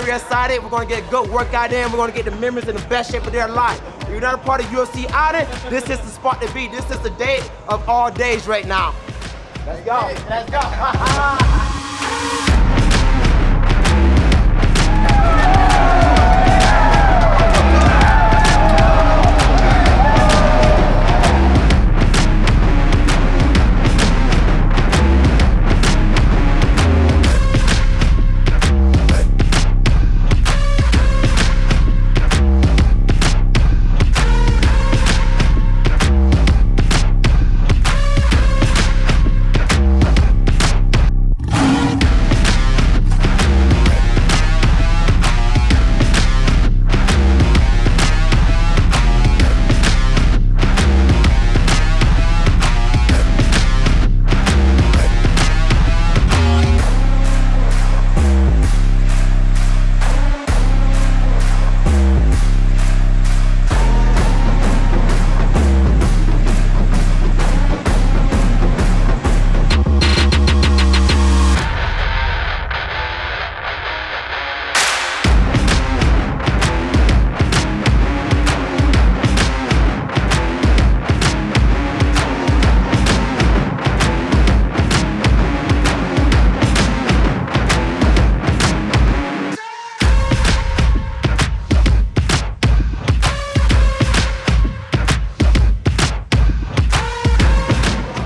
very excited. We're gonna get a good workout in. We're gonna get the members in the best shape of their life. If you're not a part of UFC Audit, this is the spot to be. This is the day of all days right now. Let's go. Let's go.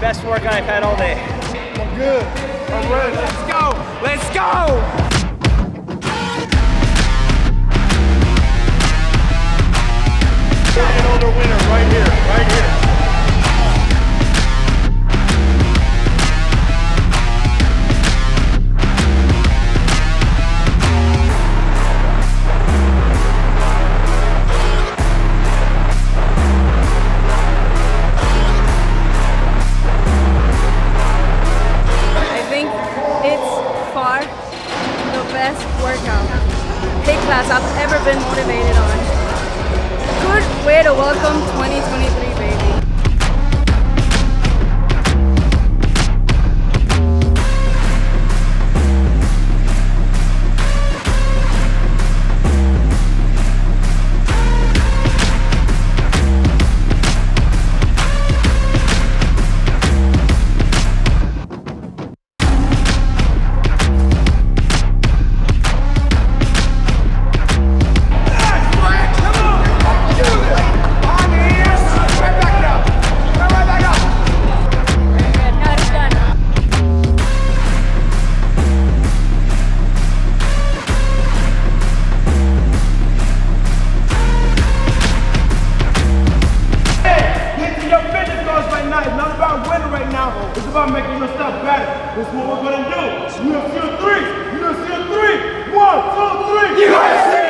Best workout I've had all day. I'm good. I'm ready. Let's go. Let's go. Working on the winner right here. Right here. Best workout, hit class I've ever been motivated on. Good way to welcome 2023, baby. It's about making yourself better. This is what we're gonna do. UFC 3, UFC 3, 1, 2, 3. UFC!